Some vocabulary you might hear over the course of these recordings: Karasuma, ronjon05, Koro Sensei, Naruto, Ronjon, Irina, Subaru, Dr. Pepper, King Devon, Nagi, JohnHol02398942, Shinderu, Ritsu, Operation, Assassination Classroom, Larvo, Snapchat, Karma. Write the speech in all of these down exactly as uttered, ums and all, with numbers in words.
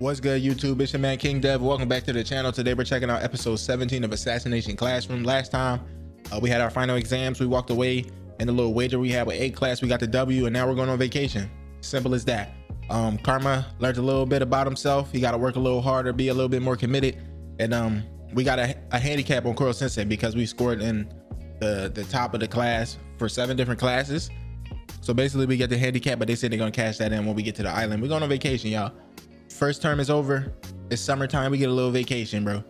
What's good, YouTube? It's your man King Dev. Welcome back to the channel. Today we're checking out episode seventeen of Assassination Classroom. Last time uh, we had our final exams. We walked away and the little wager we had with A class, we got the W, and now we're going on vacation. Simple as that. Um, Karma learned a little bit about himself. He got to work a little harder, be a little bit more committed, and um, we got a, a handicap on Koro Sensei because we scored in the the top of the class for seven different classes. So basically, we get the handicap, but they said they're gonna cash that in when we get to the island. We're going on vacation, y'all. First term is over. It's summertime. We get a little vacation, bro.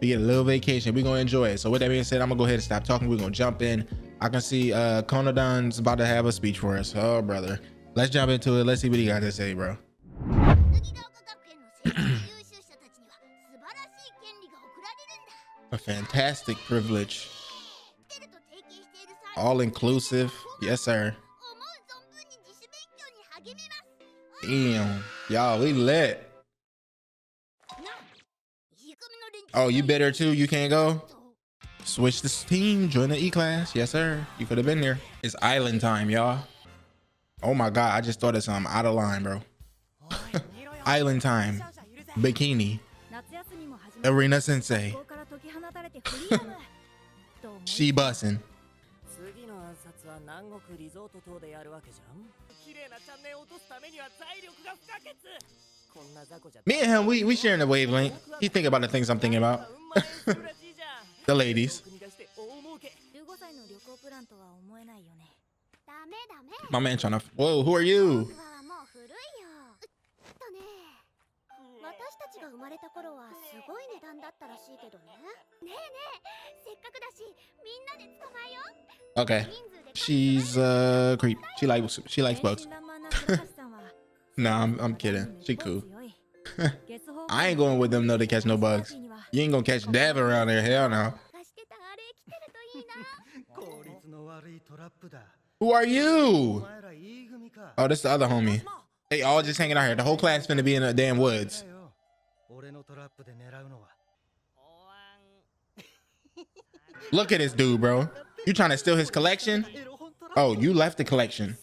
We get a little vacation. We're going to enjoy it. So with that being said, I'm going to go ahead and stop talking. We're going to jump in. I can see uh, Konodan's about to have a speech for us. Oh, brother. Let's jump into it. Let's see what he got to say, bro. A fantastic privilege. All inclusive. Yes, sir. Damn. Y'all, we lit. Oh, you better too. You can't go. Switch this team. Join the E class. Yes, sir. You could have been there. It's island time, y'all. Oh my God, I just thought of something out of line, bro. Island time. Bikini. Irina Sensei. She bussin'. Me and him, we, we sharing the wavelength. He think about the things I'm thinking about. The ladies. My man trying to... Whoa, who are you? Okay. She's a creep. She likes, she likes bugs. Nah, I'm, I'm kidding. She cool. I ain't going with them though to catch no bugs. You ain't gonna catch Dev around there. Hell no. Who are you? Oh, that's the other homie. They all just hanging out here. The whole class finna be in the damn woods. Look at this dude, bro. You trying to steal his collection? Oh, you left the collection.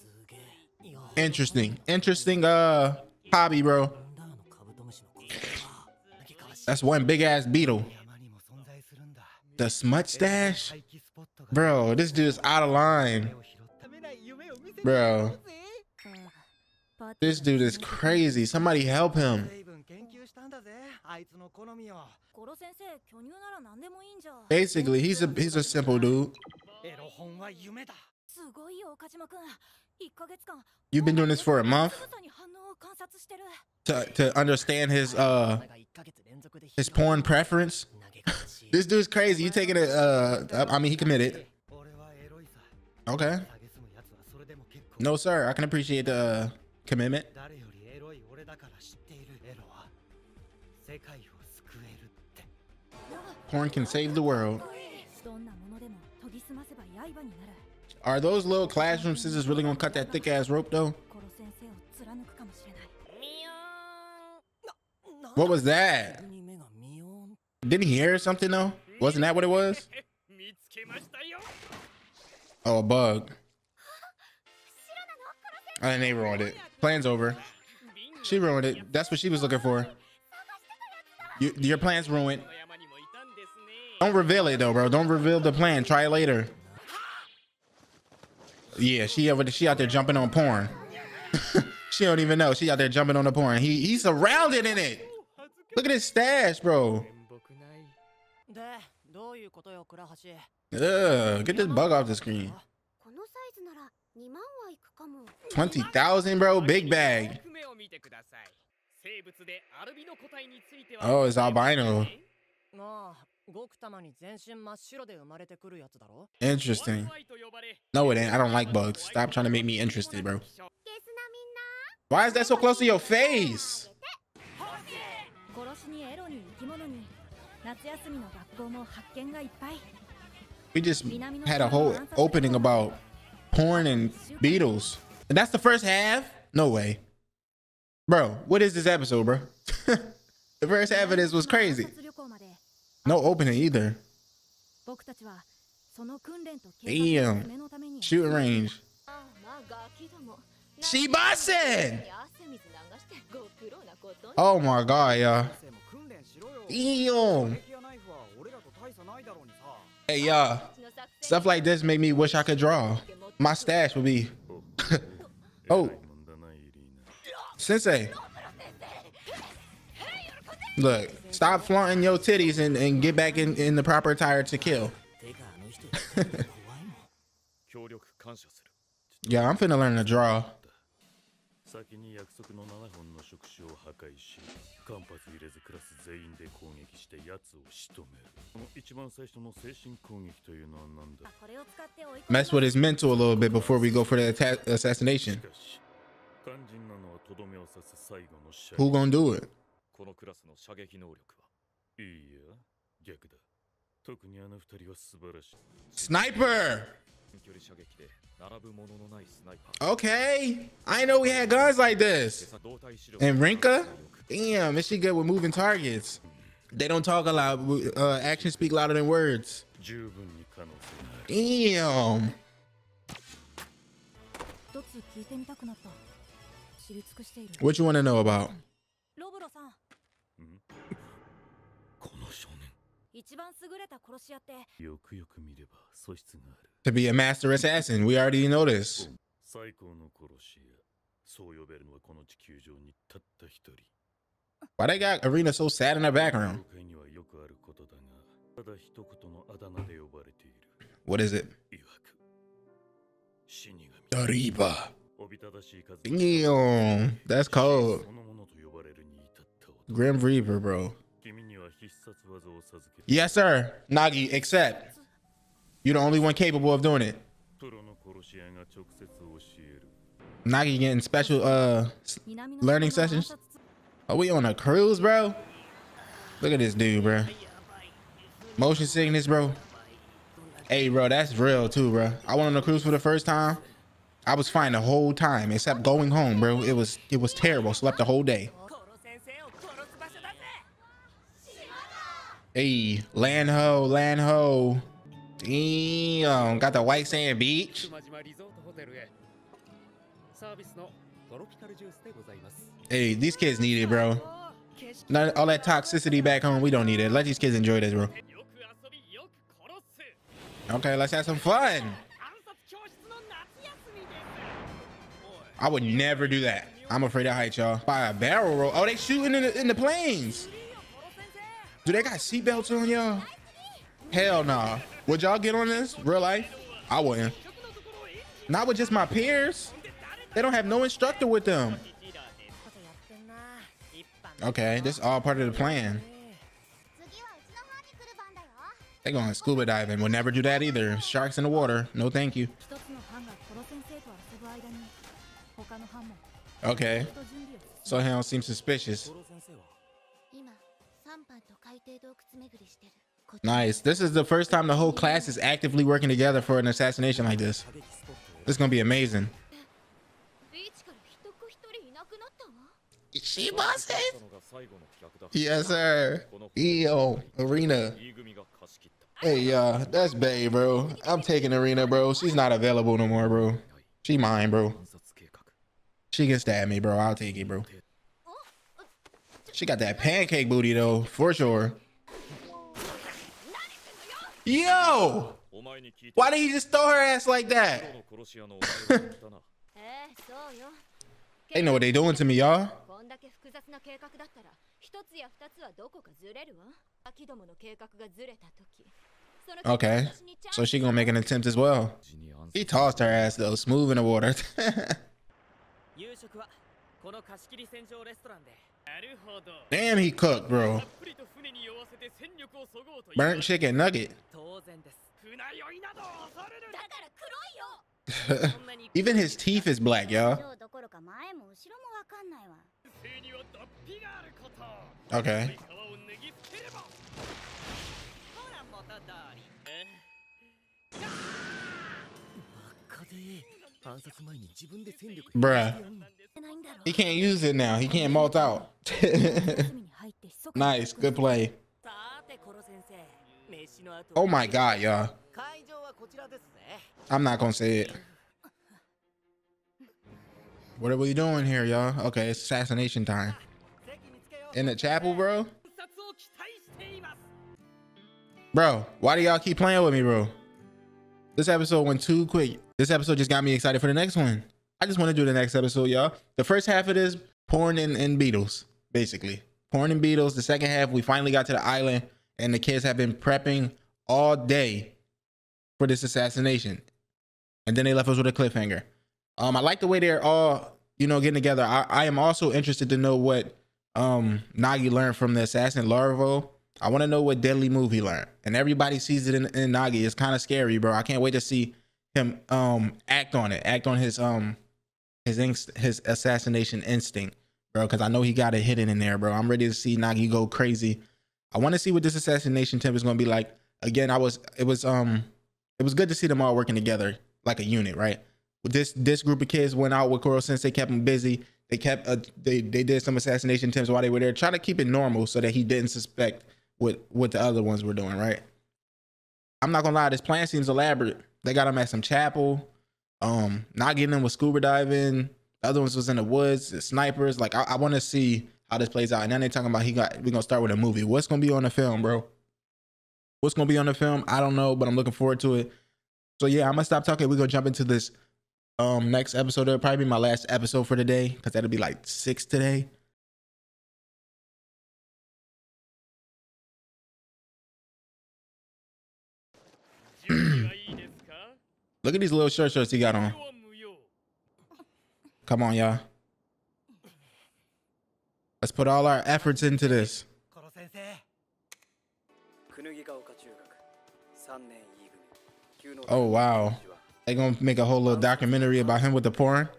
Interesting. Interesting uh hobby, bro. That's one big ass beetle. The smut stash? Bro, this dude's out of line. Bro. This dude is crazy. Somebody help him. Basically, he's a he's a simple dude. You've been doing this for a month to, to understand his uh his porn preference. This dude's crazy. You taking it? Uh, I mean, he committed. Okay. No, sir. I can appreciate the commitment. Porn can save the world. Are those little classroom scissors really gonna cut that thick ass rope though? What was that? Didn't he hear something though? Wasn't that what it was? Oh, a bug. And they ruined it. Plan's over. She ruined it. That's what she was looking for. You, your plan's ruined. Don't reveal it though, bro. Don't reveal the plan. Try it later. Yeah, she over she out there jumping on porn. She don't even know. She out there jumping on the porn. He he's surrounded in it. Look at his stash, bro. Ugh, get this bug off the screen. twenty thousand, bro. Big bag. Oh, it's albino. Interesting. No, it ain't. I don't like bugs. Stop trying to make me interested, bro. Why is that so close to your face? We just had a whole opening about porn and beetles. And that's the first half? No way. Bro, what is this episode, bro? The first half of this was crazy. No opening either. Damn. Shooting range. She bussin'! Oh my god, y'all. Damn. Hey, y'all. Stuff like this made me wish I could draw. My stash would be... Oh. Sensei. Look, stop flaunting your titties and, and get back in, in the proper attire to kill. Yeah, I'm finna learn to draw. Mess with his mental a little bit before we go for the assassination. Who gonna do it? Sniper! Okay, I didn't know we had guns like this. And Rinka? Damn, is she good with moving targets? They don't talk a lot. Uh, actions speak louder than words. Damn. What you want to know about? To be a master assassin, we already know this. Why they got Irina so sad in the background? What is it? Dariba. Damn, that's cold. Grim Reaper, bro. Yes, sir. Nagi, accept. You're the only one capable of doing it. Nagi getting special uh learning sessions. Are we on a cruise, bro? Look at this dude, bro. Motion sickness, bro. Hey, bro, that's real too, bro. I went on a cruise for the first time. I was fine the whole time, except going home, bro. It was it was terrible. Slept the whole day. Hey, land ho, land ho. Damn, got the white sand beach. Hey, these kids need it, bro. Not all that toxicity back home. We don't need it. Let these kids enjoy this, bro. Okay, let's have some fun. I would never do that. I'm afraid of heights, y'all. By a barrel roll. Oh, they shooting in the, in the planes. Do they got seatbelts on, y'all? Hell nah. Would y'all get on this? Real life? I wouldn't. Not with just my peers. They don't have no instructor with them. Okay, this is all part of the plan. They're going scuba diving. We'll never do that either. Sharks in the water. No thank you. Okay. So he don't seem suspicious. Nice. This is the first time the whole class is actively working together for an assassination like this. This is gonna be amazing. She must. Yes, sir. Yo, Irina. Hey, uh, that's bae, bro. I'm taking Irina, bro. She's not available no more, bro. She mine, bro. She can stab me, bro. I'll take it, bro. She got that pancake booty, though, for sure. Yo! Why did he just throw her ass like that? They know what they doing to me, y'all. Okay, so she gonna make an attempt as well. He tossed her ass, though, smooth in the water. Damn, he cooked, bro. Burnt chicken nugget. Even his teeth is black, y'all. Okay. Bruh. He can't use it now. He can't malt out. Nice. Good play. Oh my god, y'all. I'm not gonna say it. What are we doing here, y'all? Okay, it's assassination time. In the chapel, bro? Bro, why do y'all keep playing with me, bro? This episode went too quick. This episode just got me excited for the next one. I just want to do the next episode, y'all. The first half of this, porn and, and beetles, basically. Porn and beetles. The second half, we finally got to the island, and the kids have been prepping all day for this assassination. And then they left us with a cliffhanger. Um, I like the way they're all, you know, getting together. I, I am also interested to know what um, Nagi learned from the assassin Larvo. I want to know what deadly move he learned. And everybody sees it in, in Nagi. It's kind of scary, bro. I can't wait to see him um, act on it. Act on his um his inst his assassination instinct, bro. Because I know he got it hidden in there, bro. I'm ready to see Nagi go crazy. I want to see what this assassination temp is going to be like. Again, I was it was um it was good to see them all working together like a unit, right? This this group of kids went out with Koro Sensei, kept them busy. They kept uh, they they did some assassination attempts while they were there, trying to keep it normal so that he didn't suspect what what the other ones were doing, right? I'm not gonna lie, this plan seems elaborate. They got him at some chapel. Um, not getting him with scuba diving. The other ones was in the woods, the snipers. Like I, I want to see how this plays out. And then they're talking about he got we're gonna start with a movie. What's gonna be on the film, bro? What's gonna be on the film? I don't know, but I'm looking forward to it. So yeah, I'm gonna stop talking. We're gonna jump into this. Um, next episode, it'll probably be my last episode for today because that'll be like six today. Look at these little short shorts he got on. Come on, y'all. Let's put all our efforts into this. Oh, wow. They gonna make a whole little documentary about him with the porn.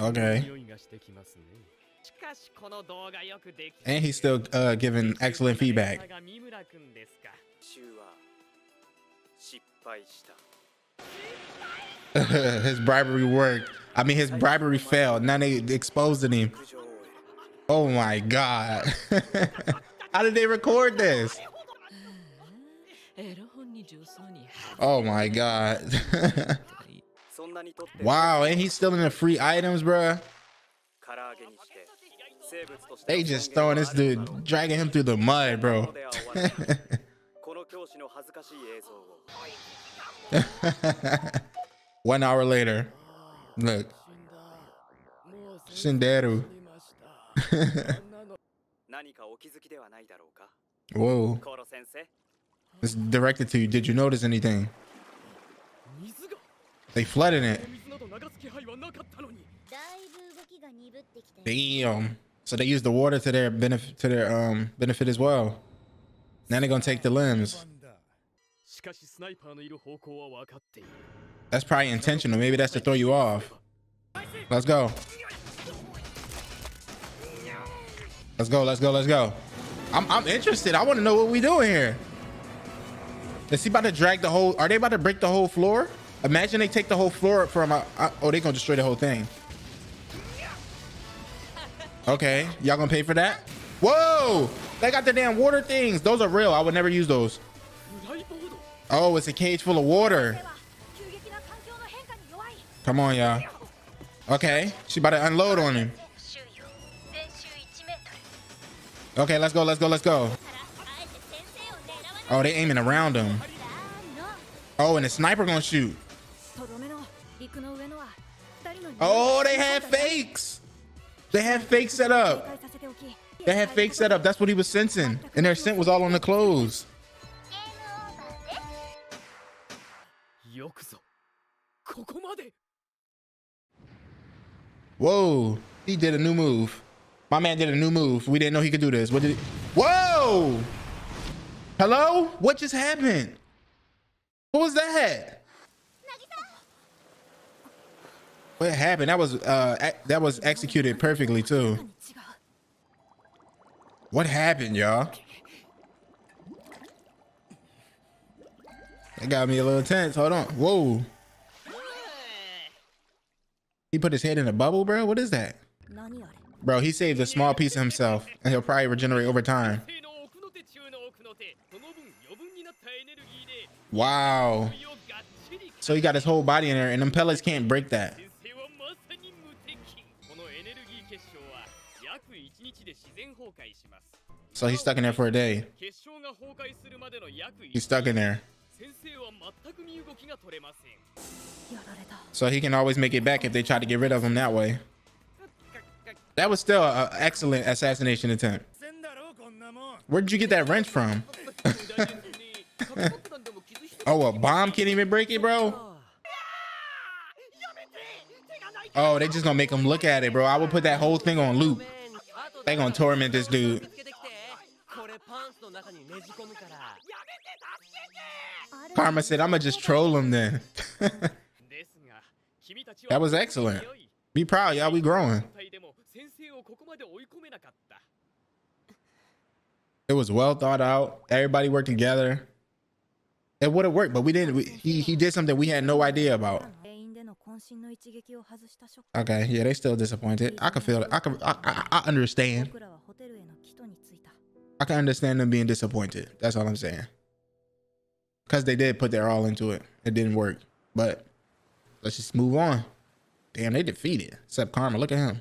Okay. And he's still uh, giving excellent feedback. His bribery worked. I mean, his bribery failed. Now they exposed him. Oh my God. How did they record this? Oh my God. Wow, and he's stealing the free items, bruh. They just throwing this dude, dragging him through the mud, bro. One hour later. Look. Shinderu. Whoa. It's directed to you. Did you notice anything? They flooded it. Damn. So they used the water to their benefit to their um benefit as well. Now they're gonna take the limbs. That's probably intentional. Maybe that's to throw you off. Let's go. Let's go. Let's go. Let's go. I'm I'm interested. I want to know what we doing here. Is he about to drag the whole... Are they about to break the whole floor? Imagine they take the whole floor from... A, a, oh, they gonna destroy the whole thing. Okay. Y'all gonna pay for that? Whoa! They got the damn water things. Those are real. I would never use those. Oh, it's a cage full of water. Come on, y'all. Okay. She about to unload on him. Okay, let's go. Let's go. Let's go. Oh, they aiming around him. Oh, and the sniper gonna shoot. Oh, they had fakes. They had fakes set up. They had fakes set up. That's what he was sensing. And their scent was all on the clothes. Whoa. He did a new move. My man did a new move. We didn't know he could do this. What did he? Whoa! Hello? What just happened? What was that? What happened? That was uh that was executed perfectly too. What happened, y'all? That got me a little tense. Hold on. Whoa. He put his head in a bubble, bro. What is that? Bro, he saved a small piece of himself, and he'll probably regenerate over time. Wow. So he got his whole body in there, and them pellets can't break that. So he's stuck in there for a day. He's stuck in there. So he can always make it back if they try to get rid of him that way. That was still an excellent assassination attempt. Where did you get that wrench from? Oh, a bomb can't even break it, bro. Oh, they just gonna make him look at it, bro. I would put that whole thing on loop. They gonna torment this dude. Karma said, I'ma just troll him then. That was excellent. Be proud, y'all. We growing. It was well thought out. Everybody worked together. It would have worked, but we didn't. We, he, he did something we had no idea about. Okay, yeah, they still disappointed. I can feel it. I can. I, I, I understand. I can understand them being disappointed. That's all I'm saying. Because they did put their all into it. It didn't work. But let's just move on. Damn, they defeated. Except Karma. Look at him.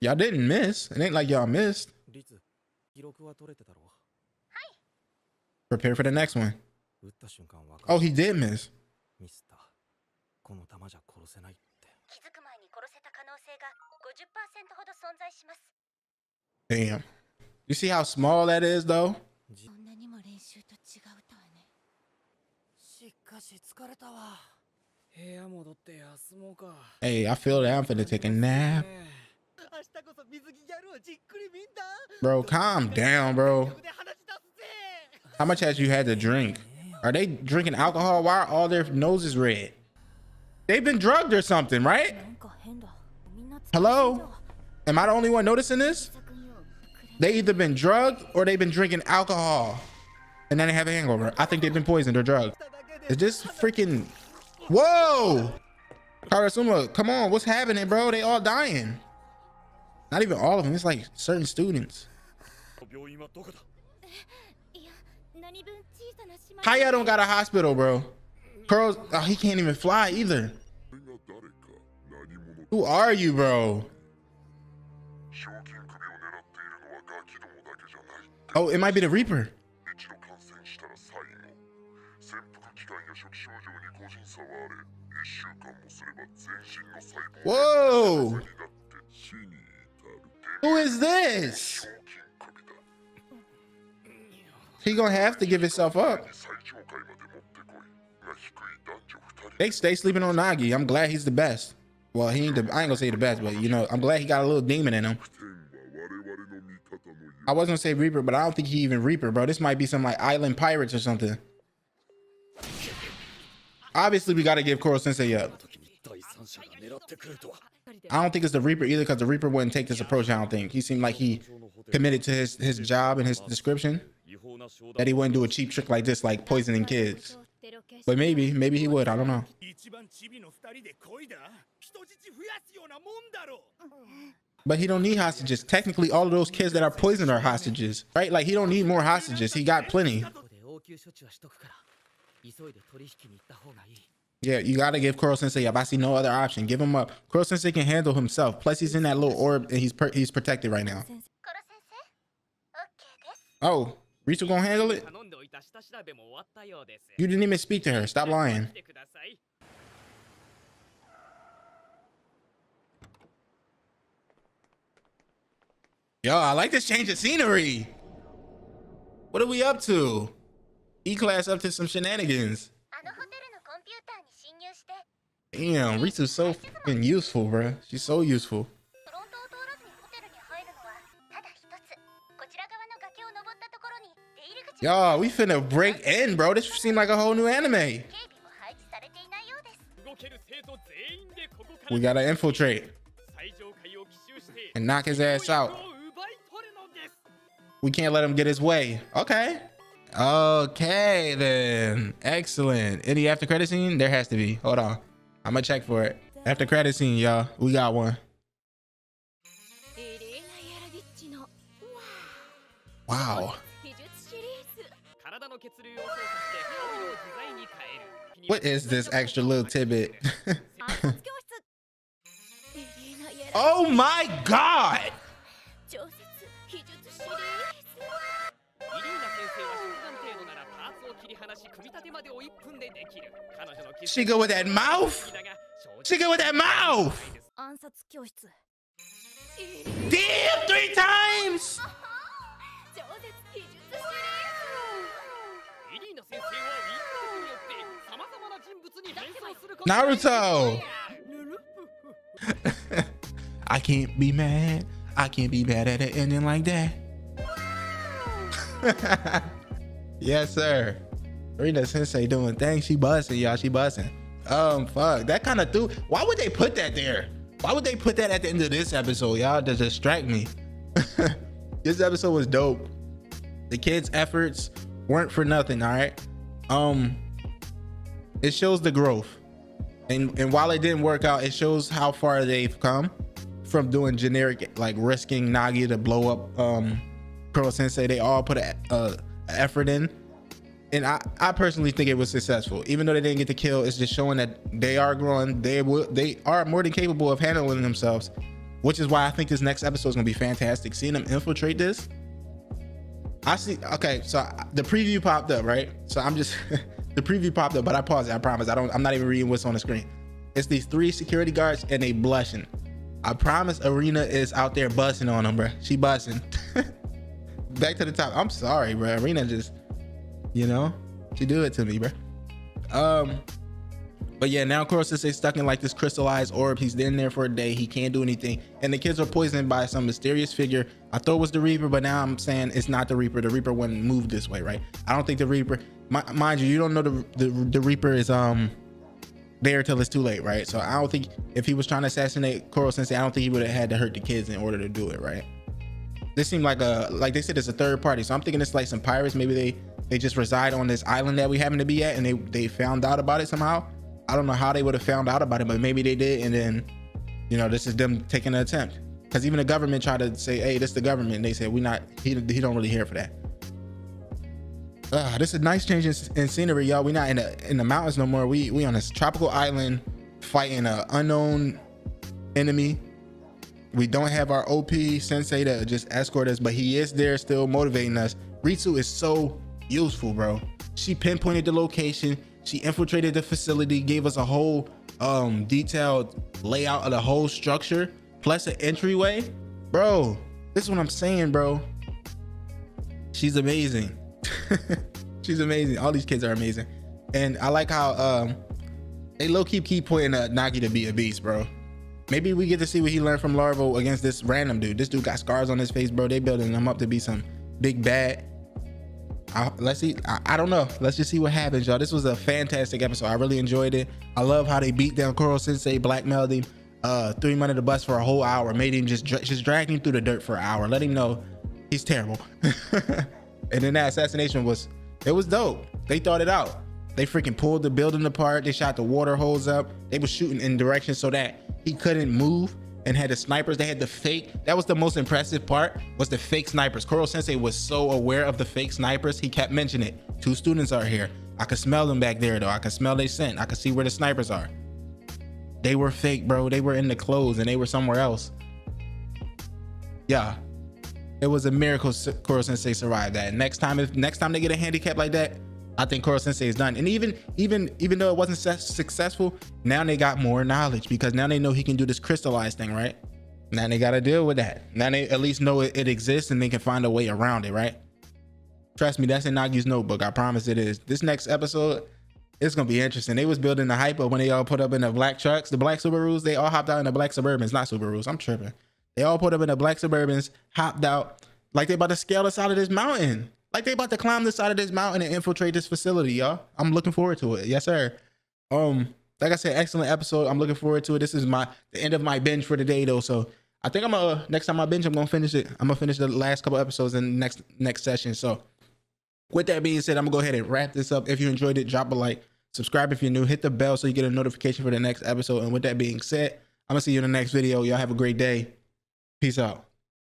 Y'all didn't miss. It ain't like y'all missed. Prepare for the next one. Oh, he did miss. Damn. You see how small that is, though? Hey, I feel that I'm finna take a nap. Bro, calm down, bro. How much has you had to drink? Are they drinking alcohol? Why are all their noses red? They've been drugged or something, right? Hello? Am I the only one noticing this? They either been drugged or they've been drinking alcohol and then they have a hangover. I think they've been poisoned or drugged. Is this freaking... Whoa! Karasuma, come on. What's happening, bro? They all dying. Not even all of them. It's like certain students. How y'all don't got a hospital, bro? Carl's... Oh, he can't even fly either. Who are you, bro? Oh, it might be the Reaper. Whoa! Who is this? He gonna have to give himself up. They stay sleeping on Nagi. I'm glad he's the best. Well, he ain't the... I ain't gonna say the best, but you know, I'm glad he got a little demon in him. I wasn't gonna say Reaper, but I don't think he even Reaper, bro. This might be some like island pirates or something. Obviously, we gotta give Koro Sensei up. I don't think it's the Reaper either, because the Reaper wouldn't take this approach. I don't think he seemed like he committed to his his job and his description, that he wouldn't do a cheap trick like this, like poisoning kids. But maybe, maybe he would. I don't know. But he don't need hostages. Technically, all of those kids that are poisoned are hostages, right? Like, he don't need more hostages. He got plenty. Yeah, you got to give Koro Sensei up. I see no other option. Give him up. Koro Sensei can handle himself. Plus, he's in that little orb, and he's per he's protected right now. Oh, Ritsu gonna handle it? You didn't even speak to her. Stop lying. Yo, I like this change of scenery. What are we up to? E-class up to some shenanigans. Damn, Ritsu's so fucking useful, bro. She's so useful. Yo, we finna break in, bro. This seemed like a whole new anime. We gotta infiltrate and knock his ass out. We can't let him get his way. Okay. Okay, then. Excellent. Any after credit scene? There has to be. Hold on. I'm going to check for it. After credit scene, y'all. We got one. Wow. What is this extra little tidbit? Oh my god! She go with that mouth? She go with that mouth! Damn, three times! Naruto! I can't be mad. I can't be mad at an ending like that. Yes, sir. Irina Sensei doing things. She busting, y'all. She busting. Um, fuck. That kind of threw. Why would they put that there? Why would they put that at the end of this episode, y'all? To distract me. This episode was dope. The kids' efforts weren't for nothing, all right? Um, it shows the growth. And, and while it didn't work out, it shows how far they've come from doing generic, like risking Nagi to blow up um, Koro Sensei. They all put a, a effort in. And I, I personally think it was successful. Even though they didn't get the kill, it's just showing that they are growing. They will, they are more than capable of handling themselves, which is why I think this next episode is going to be fantastic. Seeing them infiltrate this. I see. Okay, so the preview popped up, right? So I'm just... The preview popped up, but I paused it. I promise. I don't. I'm not even reading what's on the screen. It's these three security guards and they blushing. I promise, Irina is out there busting on them, bro. She busting. Back to the top. I'm sorry, bro. Irina just, you know, she do it to me, bro. Um, but yeah, now Koro Sensei stuck in like this crystallized orb. He's been there for a day. He can't do anything, and the kids are poisoned by some mysterious figure. I thought it was the Reaper, but now I'm saying it's not the Reaper. The Reaper wouldn't move this way, right? I don't think the Reaper. Mind you, you don't know the, the the Reaper is um there till it's too late, right? So I don't think if he was trying to assassinate Koro Sensei, I don't think he would have had to hurt the kids in order to do it, right? This seemed like a like they said it's a third party, so I'm thinking it's like some pirates. Maybe they they just reside on this island that we happen to be at, and they they found out about it somehow. I don't know how they would have found out about it, but maybe they did, and then you know this is them taking an attempt. Because even the government tried to say, hey, this is the government. And they said we not he he don't really care for that. Uh, this is nice change in, in scenery, y'all. We're not in the in the mountains no more. We we on this tropical island fighting an unknown enemy. We don't have our O P sensei to just escort us, but he is there still motivating us. Ritsu is so useful, bro. She pinpointed the location. She infiltrated the facility, gave us a whole um, detailed layout of the whole structure, plus an entryway. Bro, this is what I'm saying, bro. She's amazing. She's amazing. All these kids are amazing, and I like how um they low key keep pointing uh, Nagi to be a beast, bro. Maybe we get to see what he learned from Larvo against this random dude. This dude got scars on his face, bro. They building him up to be some big bad. I, let's see. I, I don't know. Let's just see what happens, y'all. This was a fantastic episode. I really enjoyed it. I love how they beat down Koro Sensei, blackmailed him, uh, threw him under the bus for a whole hour, made him just just drag him through the dirt for an hour, let him know he's terrible. And then that assassination was, it was dope. They thought it out. They freaking pulled the building apart. They shot the water holes up. They were shooting in directions so that he couldn't move and had the snipers. They had the fake. That was the most impressive part was the fake snipers. Koro Sensei was so aware of the fake snipers. He kept mentioning it. Two students are here. I could smell them back there though. I could smell their scent. I could see where the snipers are. They were fake, bro. They were in the clothes and they were somewhere else. Yeah. It was a miracle Koro Sensei survived that. Next time, if next time they get a handicap like that, I think Koro Sensei is done. And even, even, even though it wasn't su successful, now they got more knowledge because now they know he can do this crystallized thing, right? Now they got to deal with that. Now they at least know it, it exists and they can find a way around it, right? Trust me, that's in Nagi's notebook. I promise it is. This next episode, it's gonna be interesting. They was building the hype up when they all put up in the black trucks, the black Subarus. They all hopped out in the black Suburbans, not Subarus. I'm tripping. They all put up in the black Suburbans, hopped out, like they about to scale the side of this mountain. Like they about to climb the side of this mountain and infiltrate this facility, y'all. I'm looking forward to it. Yes, sir. Um, like I said, excellent episode. I'm looking forward to it. This is my the end of my binge for the day, though. So I think I'm going to, next time I binge, I'm going to finish it. I'm going to finish the last couple episodes in the next, next session. So with that being said, I'm going to go ahead and wrap this up. If you enjoyed it, drop a like. Subscribe if you're new. Hit the bell so you get a notification for the next episode. And with that being said, I'm going to see you in the next video. Y'all have a great day. Peace out.